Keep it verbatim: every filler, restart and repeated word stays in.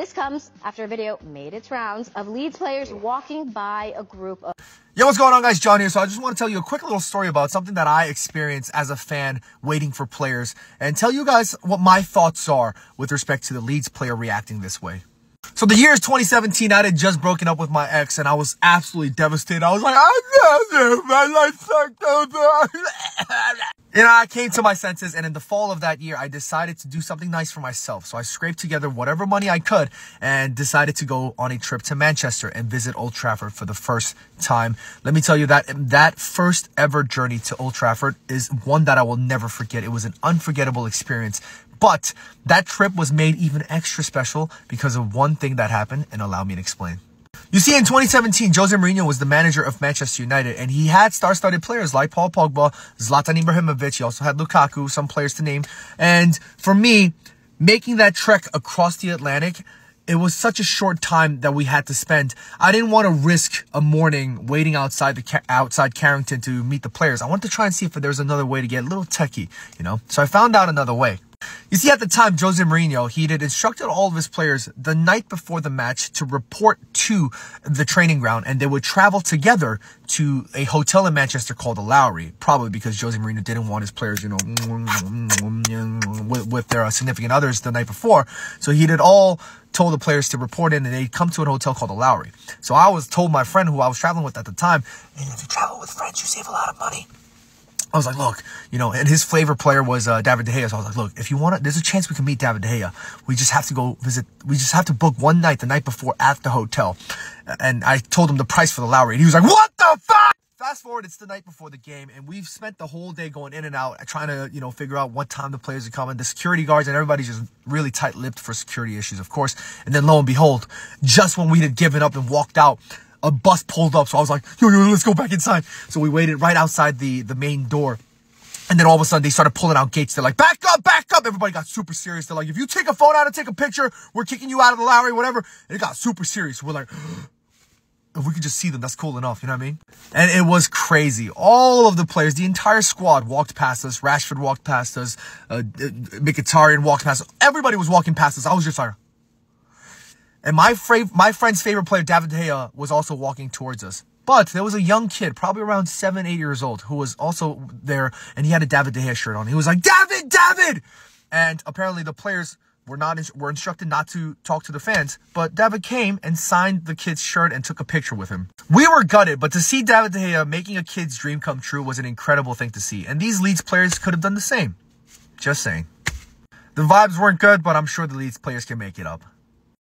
This comes after a video made its rounds of Leeds players walking by a group of... Yo, what's going on, guys? John here. So I just want to tell you a quick little story about something that I experienced as a fan waiting for players and tell you guys what my thoughts are with respect to the Leeds player reacting this way. So the year is twenty seventeen. I had just broken up with my ex and I was absolutely devastated. I was like, I know my life sucked over. And I came to my senses, and in the fall of that year, I decided to do something nice for myself. So I scraped together whatever money I could and decided to go on a trip to Manchester and visit Old Trafford for the first time. Let me tell you that that first ever journey to Old Trafford is one that I will never forget. It was an unforgettable experience. But that trip was made even extra special because of one thing that happened, and allow me to explain. You see, in twenty seventeen, Jose Mourinho was the manager of Manchester United, and he had star-studded players like Paul Pogba, Zlatan Ibrahimovic. He also had Lukaku, some players to name. And for me, making that trek across the Atlantic, it was such a short time that we had to spend. I didn't want to risk a morning waiting outside the outside Carrington to meet the players. I wanted to try and see if there was another way to get a little techie, you know? So I found out another way. You see, at the time, Jose Mourinho, he had instructed all of his players the night before the match to report to the training ground, and they would travel together to a hotel in Manchester called the Lowry, probably because Jose Mourinho didn't want his players, you know, with, with their uh, significant others the night before. So he did all told the players to report in, and they'd come to a hotel called the Lowry. So I was told my friend who I was traveling with at the time, and if you travel with friends, you save a lot of money. I was like, look, you know, and his favorite player was uh, David De Gea. So I was like, look, if you want to, there's a chance we can meet David De Gea. We just have to go visit. We just have to book one night, the night before, at the hotel. And I told him the price for the Lowry. And he was like, what the fuck? Fast forward, it's the night before the game, and we've spent the whole day going in and out, trying to, you know, figure out what time the players are coming. The security guards and everybody's just really tight-lipped for security issues, of course. And then lo and behold, just when we had given up and walked out, a bus pulled up, so I was like, yo, yo, let's go back inside. So we waited right outside the, the main door. And then all of a sudden, they started pulling out gates. They're like, back up, back up. Everybody got super serious. They're like, if you take a phone out and take a picture, we're kicking you out of the Lowry, whatever. And it got super serious. We're like... If we could just see them, that's cool enough, you know what I mean? And it was crazy. All of the players, the entire squad walked past us. Rashford walked past us. Uh, Mkhitaryan walked past us. Everybody was walking past us. I was just like... And my, my friend's favorite player, David De Gea, was also walking towards us. But there was a young kid, probably around seven, eight years old, who was also there, and he had a David De Gea shirt on. He was like, David, David! And apparently the players were not were instructed not to talk to the fans, but David came and signed the kid's shirt and took a picture with him. We were gutted, but to see David De Gea making a kid's dream come true was an incredible thing to see. And these Leeds players could have done the same. Just saying. The vibes weren't good, but I'm sure the Leeds players can make it up.